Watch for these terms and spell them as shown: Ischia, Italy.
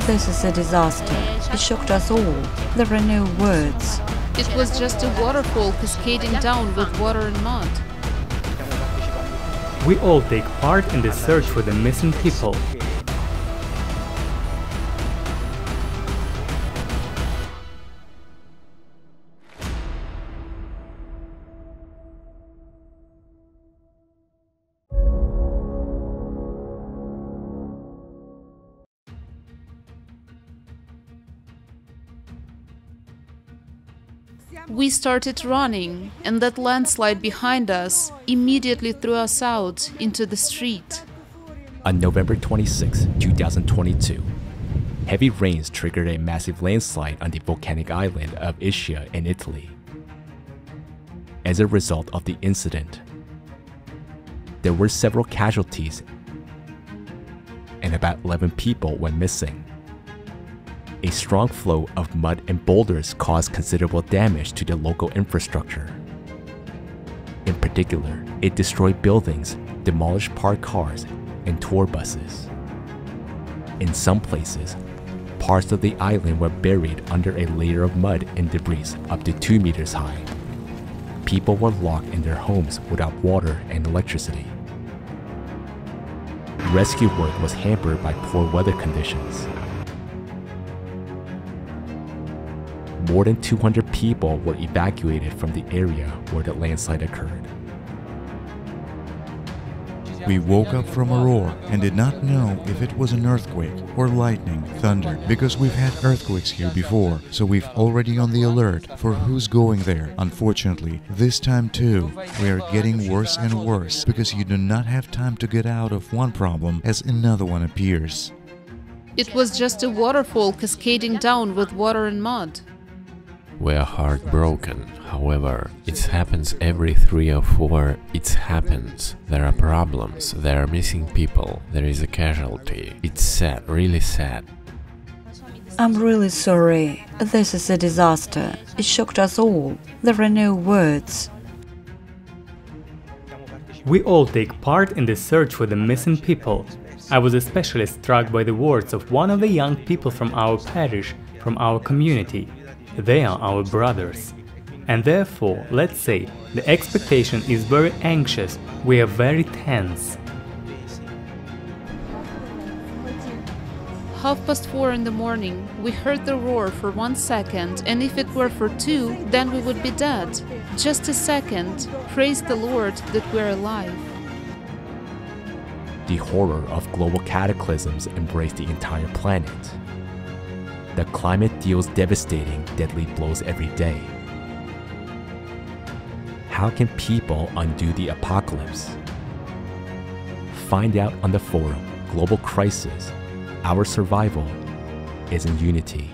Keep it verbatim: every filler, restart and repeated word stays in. This is a disaster. It shocked us all. There are no words. It was just a waterfall cascading down with water and mud. We all take part in the search for the missing people. We started running, and that landslide behind us immediately threw us out into the street. On November twenty-sixth, two thousand twenty-two, heavy rains triggered a massive landslide on the volcanic island of Ischia in Italy. As a result of the incident, there were several casualties and about eleven people went missing. A strong flow of mud and boulders caused considerable damage to the local infrastructure. In particular, it destroyed buildings, demolished parked cars, and tour buses. In some places, parts of the island were buried under a layer of mud and debris up to two meters high. People were locked in their homes without water and electricity. Rescue work was hampered by poor weather conditions. More than two hundred people were evacuated from the area where the landslide occurred. We woke up from a roar and did not know if it was an earthquake or lightning, thunder, because we've had earthquakes here before, so we've already on the alert for who's going there. Unfortunately, this time too, we are getting worse and worse because you do not have time to get out of one problem as another one appears. It was just a waterfall cascading down with water and mud. We are heartbroken, however, it happens every three or four, it happens, there are problems, there are missing people, there is a casualty, it's sad, really sad. I'm really sorry, this is a disaster, it shocked us all, there are no words. We all take part in the search for the missing people. I was especially struck by the words of one of the young people from our parish, from our community. They are our brothers. And therefore, let's say, the expectation is very anxious, we are very tense. Half past four in the morning, we heard the roar for one second, and if it were for two, then we would be dead. Just a second, praise the Lord that we are alive. The horror of global cataclysms embraced the entire planet. The climate deals devastating, deadly blows every day. How can people undo the apocalypse? Find out on the forum, Global Crisis, Our Survival is in Unity.